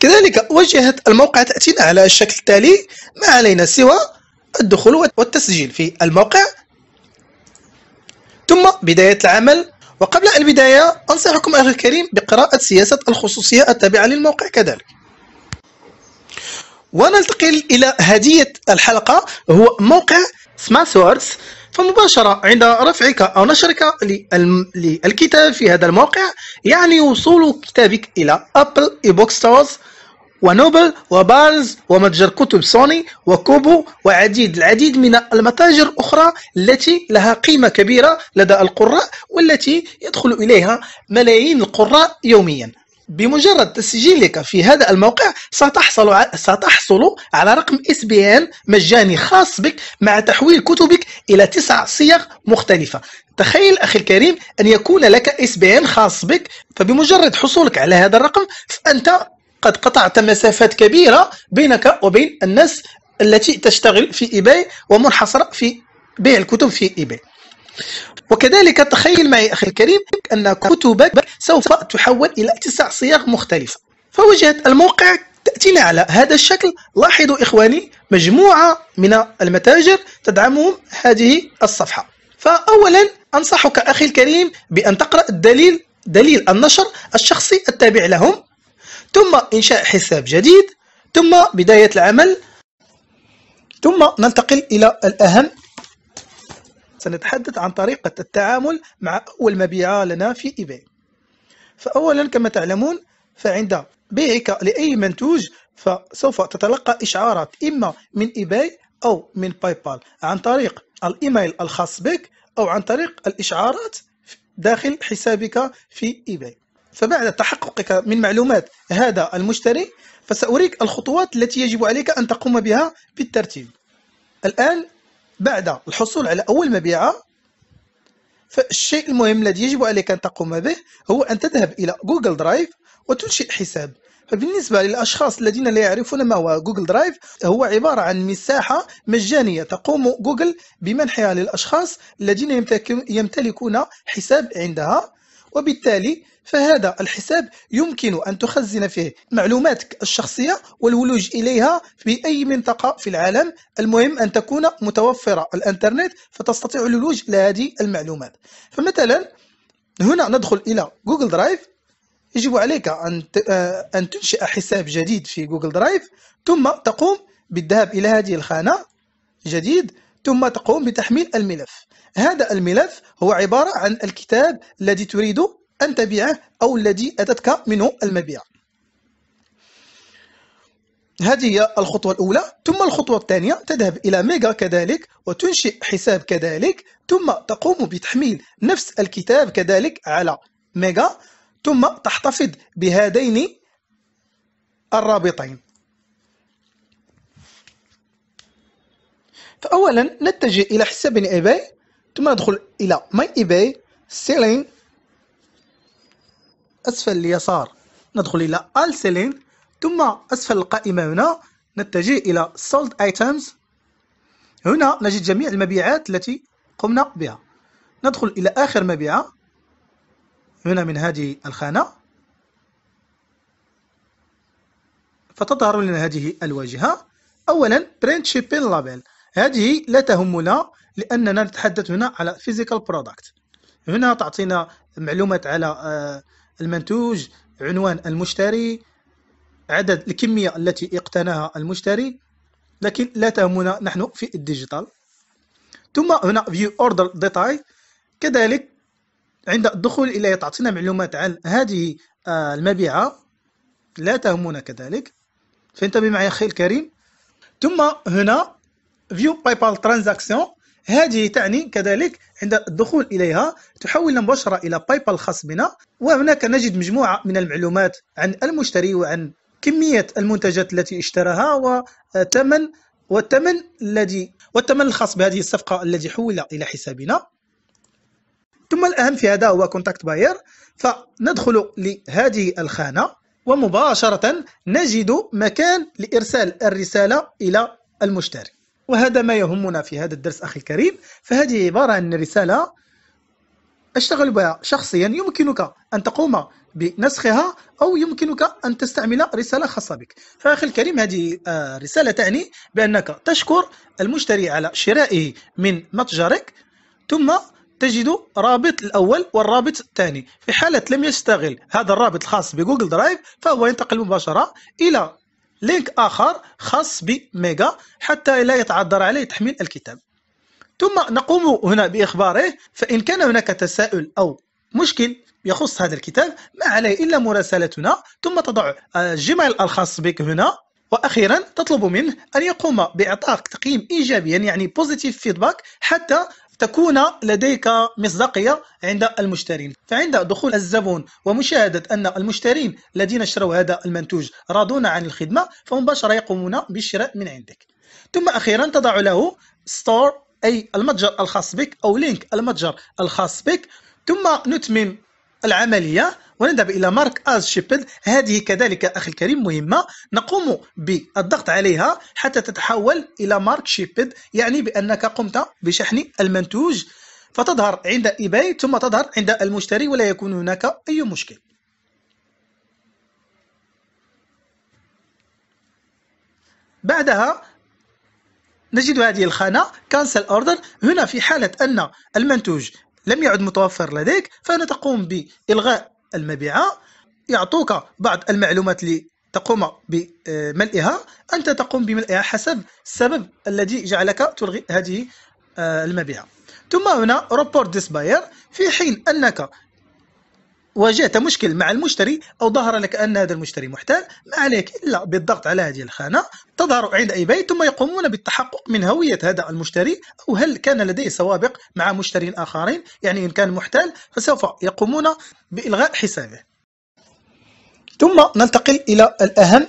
كذلك واجهة الموقع تأتينا على الشكل التالي، ما علينا سوى الدخول والتسجيل في الموقع ثم بداية العمل. وقبل البداية أنصحكم أخي الكريم بقراءة سياسة الخصوصية التابعة للموقع كذلك. وننتقل إلى هدية الحلقة، هو موقع smashwords. فمباشرة عند رفعك أو نشرك للكتاب في هذا الموقع، يعني وصول كتابك إلى أبل إي بوك ستورز ونوبل وبارنز ومتجر كتب سوني وكوبو والعديد من المتاجر الأخرى التي لها قيمة كبيرة لدى القراء، والتي يدخل إليها ملايين القراء يوميا. بمجرد تسجيلك في هذا الموقع ستحصل على رقم SBN مجاني خاص بك، مع تحويل كتبك إلى 9 صيغ مختلفة. تخيل أخي الكريم أن يكون لك SBN خاص بك، فبمجرد حصولك على هذا الرقم فأنت قد قطعت مسافات كبيرة بينك وبين الناس التي تشتغل في إيباي ومنحصرة في بيع الكتب في إيباي. وكذلك تخيل معي أخي الكريم أن كتبك سوف تحول إلى 9 صيغ مختلفة. فواجهة الموقع تأتينا على هذا الشكل. لاحظوا إخواني مجموعة من المتاجر تدعمهم هذه الصفحة. فأولا أنصحك أخي الكريم بأن تقرأ دليل النشر الشخصي التابع لهم، ثم إنشاء حساب جديد، ثم بداية العمل. ثم ننتقل إلى الأهم، سنتحدث عن طريقة التعامل مع أول مبيعة لنا في إيباي. فأولا كما تعلمون فعند بيعك لأي منتوج فسوف تتلقى إشعارات إما من إيباي أو من باي بال عن طريق الإيميل الخاص بك أو عن طريق الإشعارات داخل حسابك في إيباي. فبعد تحققك من معلومات هذا المشتري فسأريك الخطوات التي يجب عليك أن تقوم بها بالترتيب. الآن بعد الحصول على أول مبيعة فالشيء المهم الذي يجب عليك أن تقوم به هو أن تذهب إلى جوجل درايف وتنشئ حساب. فبالنسبة للأشخاص الذين لا يعرفون ما هو جوجل درايف، هو عبارة عن مساحة مجانية تقوم جوجل بمنحها للأشخاص الذين يمتلكون حساب عندها، وبالتالي فهذا الحساب يمكن أن تخزن فيه معلوماتك الشخصية والولوج إليها في أي منطقة في العالم، المهم أن تكون متوفرة الإنترنت فتستطيع الولوج لهذه المعلومات. فمثلا هنا ندخل إلى جوجل درايف. يجب عليك أن تنشئ حساب جديد في جوجل درايف، ثم تقوم بالذهاب إلى هذه الخانة جديد، ثم تقوم بتحميل الملف. هذا الملف هو عبارة عن الكتاب الذي تريد أن تبيعه أو الذي أتتك منه المبيع. هذه هي الخطوة الأولى. ثم الخطوة الثانية تذهب إلى ميجا كذلك وتنشئ حساب كذلك، ثم تقوم بتحميل نفس الكتاب كذلك على ميجا، ثم تحتفظ بهذين الرابطين. فأولا نتجه إلى حسابنا eBay، ثم ندخل إلى My eBay Selling، أسفل اليسار ندخل إلى All Selling، ثم أسفل القائمة هنا نتجه إلى Sold Items. هنا نجد جميع المبيعات التي قمنا بها. ندخل إلى آخر مبيعة هنا من هذه الخانة، فتظهر لنا هذه الواجهة. أولا Print Shipping Label، هذه لا تهمنا لأننا نتحدث هنا على Physical Product. هنا تعطينا معلومات على المنتوج، عنوان المشتري، عدد الكمية التي اقتناها المشتري، لكن لا تهمنا نحن في الديجيتال. ثم هنا View Order Detail كذلك عند الدخول إليه تعطينا معلومات عن هذه المبيعة، لا تهمنا كذلك، فانتبه معي أخي الكريم. ثم هنا View PayPal Transaction، هذه تعني كذلك عند الدخول إليها تحولنا مباشرة إلى PayPal الخاص بنا، وهناك نجد مجموعة من المعلومات عن المشتري وعن كمية المنتجات التي اشتراها والثمن الخاص بهذه الصفقة التي حول إلى حسابنا. ثم الأهم في هذا هو كونتاكت باير، فندخل لهذه الخانة ومباشرة نجد مكان لإرسال الرسالة إلى المشتري، وهذا ما يهمنا في هذا الدرس أخي الكريم. فهذه عبارة عن رسالة أشتغل بها شخصيا، يمكنك أن تقوم بنسخها أو يمكنك أن تستعمل رسالة خاصة بك. فأخي الكريم هذه رسالة تعني بأنك تشكر المشتري على شرائه من متجرك، ثم تجد رابط الأول والرابط الثاني. في حالة لم يستغل هذا الرابط الخاص بجوجل درايف فهو ينتقل مباشرة إلى لينك آخر خاص بميجا حتى لا يتعذر عليه تحميل الكتاب. ثم نقوم هنا بإخباره، فإن كان هناك تساؤل أو مشكل يخص هذا الكتاب ما عليه إلا مراسلتنا، ثم تضع الجيميل الخاص بك هنا. وأخيرا تطلب منه أن يقوم بإعطائك تقييم إيجابيا، يعني بوزيتيف فيدباك، حتى تكون لديك مصداقية عند المشترين. فعند دخول الزبون ومشاهدة أن المشترين الذين اشتروا هذا المنتوج راضون عن الخدمة فمباشرة يقومون بالشراء من عندك. ثم أخيرا تضع له ستور، أي المتجر الخاص بك أو لينك المتجر الخاص بك. ثم نتمم العملية ونذهب إلى مارك أز شيبد، هذه كذلك أخي الكريم مهمة، نقوم بالضغط عليها حتى تتحول إلى مارك شيبد، يعني بأنك قمت بشحن المنتوج، فتظهر عند إيباي ثم تظهر عند المشتري ولا يكون هناك أي مشكل. بعدها نجد هذه الخانة كانسل أوردر، هنا في حالة أن المنتوج لم يعد متوفر لديك فأنا تقوم بإلغاء المبيعة. يعطوك بعض المعلومات لتقوم بملئها، أنت تقوم بملئها حسب السبب الذي جعلك تلغي هذه المبيعة. ثم هنا ريبورت ذيس باير، في حين أنك واجهت مشكل مع المشتري أو ظهر لك أن هذا المشتري محتال ما عليك إلا بالضغط على هذه الخانة، تظهر عند eBay ثم يقومون بالتحقق من هوية هذا المشتري أو هل كان لديه سوابق مع مشترين آخرين، يعني إن كان محتال فسوف يقومون بإلغاء حسابه. ثم ننتقل إلى الأهم.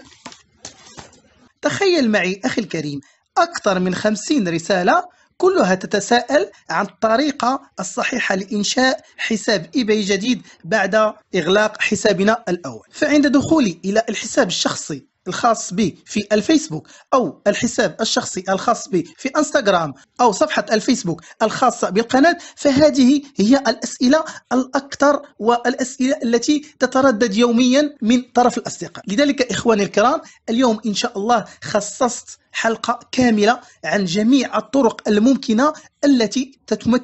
تخيل معي أخي الكريم أكثر من 50 رسالة كلها تتساءل عن الطريقة الصحيحة لإنشاء حساب إيباي جديد بعد إغلاق حسابنا الأول. فعند دخولي إلى الحساب الشخصي الخاص بي في الفيسبوك أو الحساب الشخصي الخاص بي في إنستغرام أو صفحة الفيسبوك الخاصة بالقناة، فهذه هي الأسئلة الأكثر والأسئلة التي تتردد يوميا من طرف الأصدقاء. لذلك إخواني الكرام، اليوم إن شاء الله خصصت حلقة كاملة عن جميع الطرق الممكنة التي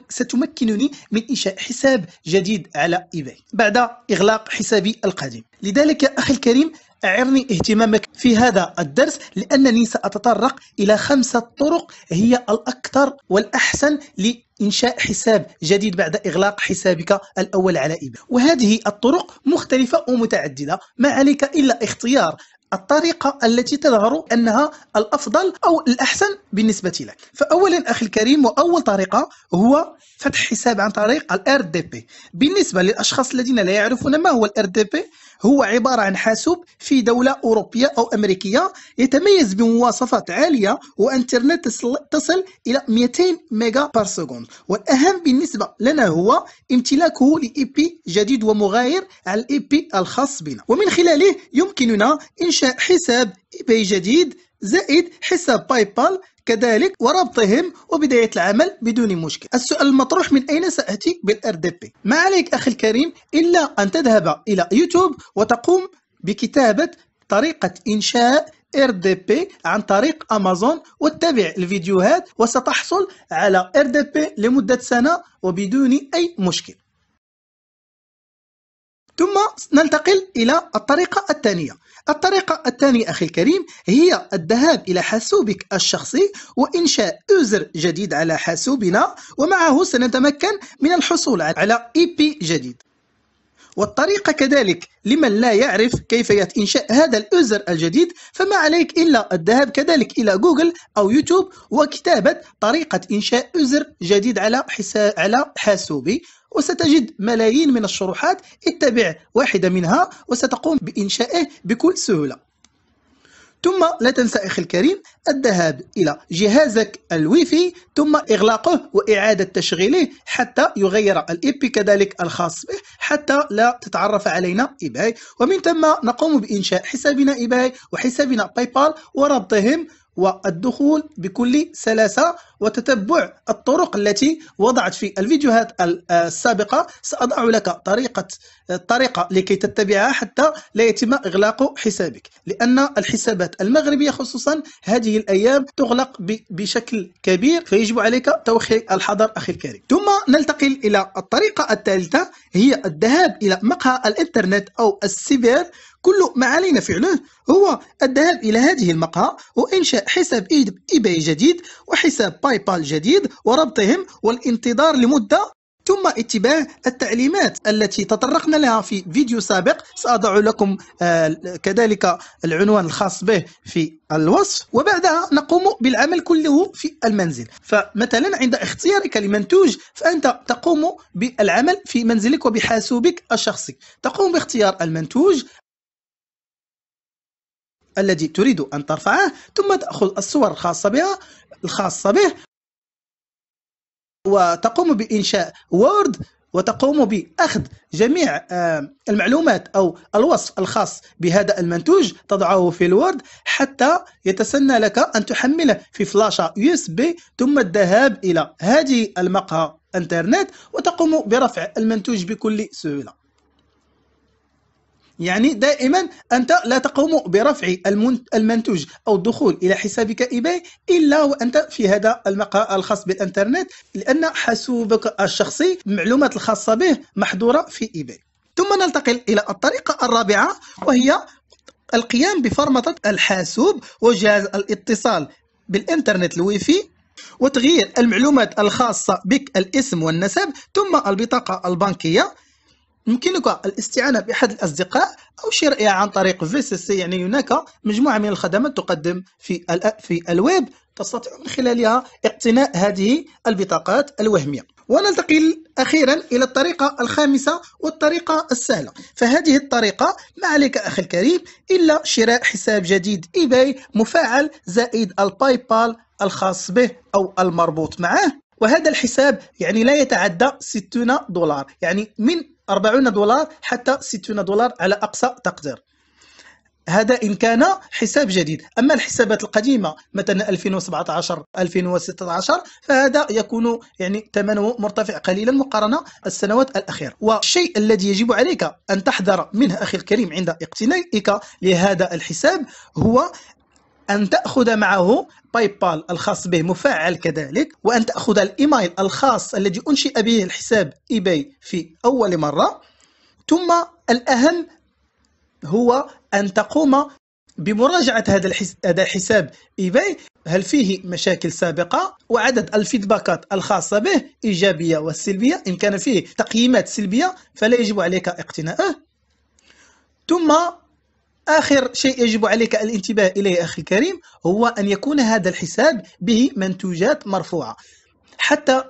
ستمكنني من إنشاء حساب جديد على إيباي بعد إغلاق حسابي القديم. لذلك أخي الكريم، أعرني اهتمامك في هذا الدرس، لأنني سأتطرق إلى 5 طرق هي الأكثر والأحسن لإنشاء حساب جديد بعد إغلاق حسابك الأول على إيباي، وهذه الطرق مختلفة ومتعددة، ما عليك إلا اختيار الطريقة التي تظهر أنها الأفضل أو الأحسن بالنسبة لك. فأولا أخي الكريم، وأول طريقة هو فتح حساب عن طريق ال RDP. بالنسبة للأشخاص الذين لا يعرفون ما هو ال RDP، هو عبارة عن حاسوب في دولة أوروبية أو أمريكية يتميز بمواصفات عالية وإنترنت تصل إلى 200 ميجا بار سكوند، والأهم بالنسبة لنا هو امتلاكه لإي بي جديد ومغاير على الإي بي الخاص بنا، ومن خلاله يمكننا إنشاء حساب إيباي جديد زائد حساب باي بال كذلك وربطهم وبداية العمل بدون مشكل. السؤال المطروح، من أين سأتي بالRDP؟ ما عليك أخي الكريم إلا أن تذهب إلى يوتيوب وتقوم بكتابة طريقة إنشاء RDP عن طريق أمازون واتبع الفيديوهات، وستحصل على RDP لمدة سنة وبدون أي مشكل. ثم ننتقل إلى الطريقة الثانية. الطريقة الثانية أخي الكريم هي الذهاب إلى حاسوبك الشخصي وإنشاء يوزر جديد على حاسوبنا، ومعه سنتمكن من الحصول على إي بي جديد. والطريقة كذلك لمن لا يعرف كيفية إنشاء هذا اليوزر الجديد، فما عليك إلا الذهاب كذلك إلى جوجل أو يوتيوب وكتابة طريقة إنشاء يوزر جديد على حاسوبي، وستجد ملايين من الشروحات، اتبع واحدة منها وستقوم بإنشائه بكل سهولة. ثم لا تنسى أخي الكريم الذهاب إلى جهازك الويفي ثم إغلاقه وإعادة تشغيله حتى يغير الإي بي كذلك الخاص به، حتى لا تتعرف علينا إيباي، ومن ثم نقوم بإنشاء حسابنا إيباي وحسابنا باي بال وربطهم والدخول بكل سلاسة، وتتبع الطرق التي وضعت في الفيديوهات السابقة. سأضع لك طريقة لكي تتبعها حتى لا يتم إغلاق حسابك، لأن الحسابات المغربية خصوصا هذه الأيام تغلق بشكل كبير، فيجب عليك توخي الحذر أخي الكريم. ثم ننتقل إلى الطريقة الثالثة، هي الذهاب إلى مقهى الإنترنت أو السيبر. كل ما علينا فعله هو الذهاب إلى هذه المقهى وإنشاء حساب إيباي جديد وحساب باي بال جديد وربطهم والانتظار لمدة، ثم اتباع التعليمات التي تطرقنا لها في فيديو سابق. سأضع لكم كذلك العنوان الخاص به في الوصف، وبعدها نقوم بالعمل كله في المنزل. فمثلا عند اختيارك لمنتوج، فأنت تقوم بالعمل في منزلك وبحاسوبك الشخصي، تقوم باختيار المنتوج الذي تريد أن ترفعه، ثم تأخذ الصور الخاصة به وتقوم بإنشاء وورد، وتقوم بأخذ جميع المعلومات أو الوصف الخاص بهذا المنتوج، تضعه في الوورد حتى يتسنى لك أن تحمله في فلاشة USB، ثم الذهاب إلى هذه المقهى إنترنت وتقوم برفع المنتوج بكل سهولة. يعني دائما أنت لا تقوم برفع المنتوج أو الدخول إلى حسابك إيباي إلا وأنت في هذا المقهى الخاص بالإنترنت، لأن حاسوبك الشخصي المعلومات الخاصة به محظورة في إيباي. ثم ننتقل إلى الطريقة الرابعة، وهي القيام بفرمطة الحاسوب وجهاز الاتصال بالإنترنت الويفي، وتغيير المعلومات الخاصة بك، الاسم والنسب ثم البطاقة البنكية. يمكنك الاستعانة بأحد الأصدقاء أو شرائها عن طريق VCC، يعني هناك مجموعة من الخدمات تقدم في الويب، تستطيع من خلالها اقتناء هذه البطاقات الوهمية. وننتقل أخيرا إلى الطريقة الخامسة والطريقة السهلة. فهذه الطريقة ما عليك أخي الكريم إلا شراء حساب جديد إيباي مفعل زائد الباي بال الخاص به أو المربوط معه، وهذا الحساب يعني لا يتعدى $60، يعني من $40 حتى $60 على أقصى تقدير. هذا إن كان حساب جديد. أما الحسابات القديمة مثلا 2017 2016 فهذا يكون يعني ثمنه مرتفع قليلا مقارنة السنوات الأخيرة. والشيء الذي يجب عليك أن تحذر منه أخي الكريم عند اقتنائك لهذا الحساب هو أن تأخذ معه باي بال الخاص به مفعل كذلك، وأن تأخذ الإيميل الخاص الذي أنشئ به الحساب إيباي في أول مرة. ثم الأهم هو أن تقوم بمراجعة هذا الحساب إيباي، هل فيه مشاكل سابقة، وعدد الفيدباكات الخاصة به إيجابية والسلبية. إن كان فيه تقييمات سلبية فلا يجب عليك اقتناؤه. ثم آخر شيء يجب عليك الانتباه إليه أخي الكريم هو أن يكون هذا الحساب به منتوجات مرفوعة حتى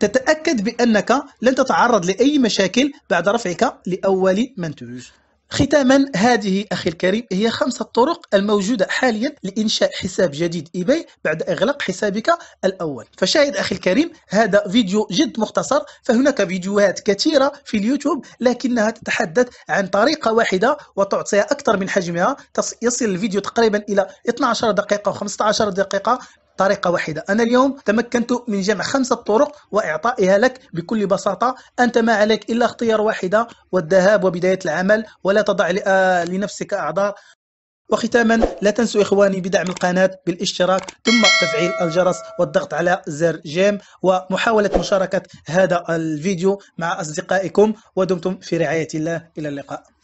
تتأكد بأنك لن تتعرض لأي مشاكل بعد رفعك لأول منتوج. ختاما، هذه أخي الكريم هي 5 طرق الموجودة حاليا لإنشاء حساب جديد إيباي بعد إغلاق حسابك الأول. فشاهد أخي الكريم هذا فيديو جد مختصر، فهناك فيديوهات كثيرة في اليوتيوب لكنها تتحدث عن طريقة واحدة وتعطيها أكثر من حجمها، يصل الفيديو تقريبا إلى 12 دقيقة و15 دقيقة طريقة واحدة. أنا اليوم تمكنت من جمع 5 طرق وإعطائها لك بكل بساطة. أنت ما عليك إلا اختيار واحدة والذهاب وبداية العمل، ولا تضع لنفسك أعذار. وختاما، لا تنسوا إخواني بدعم القناة بالاشتراك ثم تفعيل الجرس والضغط على زر جيم، ومحاولة مشاركة هذا الفيديو مع أصدقائكم، ودمتم في رعاية الله. إلى اللقاء.